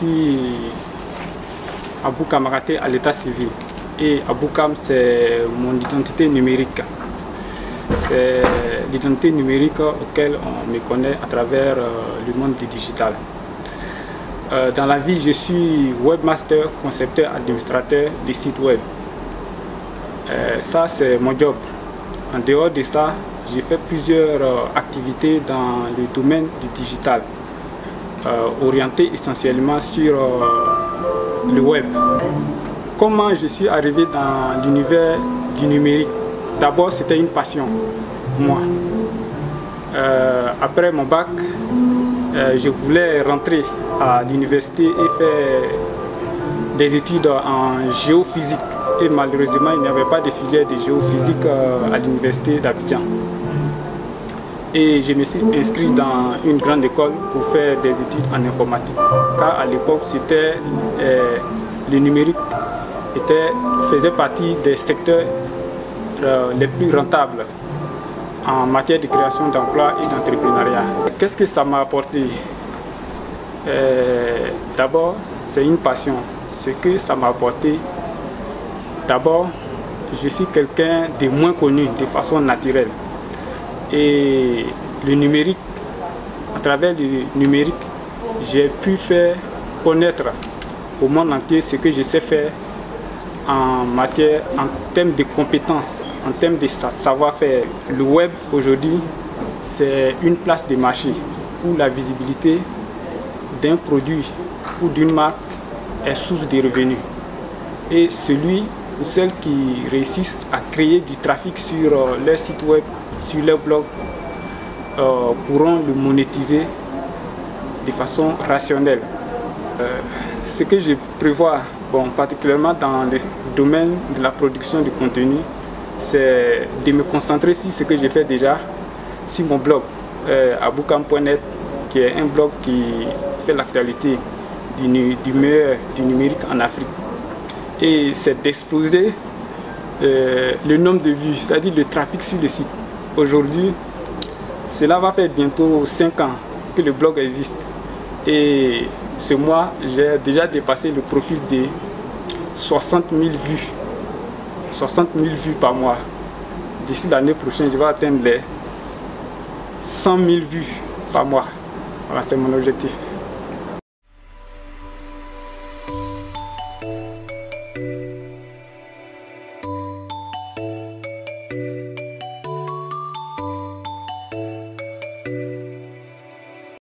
suis Abou Kamagaté à l'état civil. Et Abou Kam, c'est mon identité numérique. C'est l'identité numérique auquel on me connaît à travers le monde du digital. Dans la vie, je suis webmaster, concepteur, administrateur des sites web. Ça, c'est mon job. En dehors de ça, j'ai fait plusieurs activités dans le domaine du digital, orientées essentiellement sur le web. Comment je suis arrivé dans l'univers du numérique? D'abord, c'était une passion, moi. Après mon bac, je voulais rentrer à l'université et faire des études en géophysique. Et malheureusement, il n'y avait pas de filière de géophysique à l'université d'Abidjan. Et je me suis inscrit dans une grande école pour faire des études en informatique. Car à l'époque, c'était le numérique faisait partie des secteurs les plus rentables en matière de création d'emplois et d'entrepreneuriat. Qu'est-ce que ça m'a apporté? D'abord, c'est une passion. Ce que ça m'a apporté, d'abord, je suis quelqu'un de moins connu de façon naturelle. Et le numérique, à travers le numérique, j'ai pu faire connaître au monde entier ce que je sais faire en termes de compétences, en termes de savoir-faire. Le web aujourd'hui, c'est une place de marché où la visibilité d'un produit ou d'une marque est source de revenus. Et celui ou celle qui réussissent à créer du trafic sur leur site web, sur leur blog, pourront le monétiser de façon rationnelle. Ce que je prévois, particulièrement dans le domaine de la production de contenu, c'est de me concentrer sur ce que j'ai fait déjà, sur mon blog, aboukam.net, qui est un blog qui fait l'actualité du meilleur du numérique en Afrique. Et c'est d'exploser le nombre de vues, c'est-à-dire le trafic sur le site. Aujourd'hui, cela va faire bientôt 5 ans que le blog existe. Et ce mois, j'ai déjà dépassé le profil de 60 000 vues. 60 000 vues par mois. D'ici l'année prochaine, je vais atteindre les 100 000 vues par mois. Voilà, c'est mon objectif.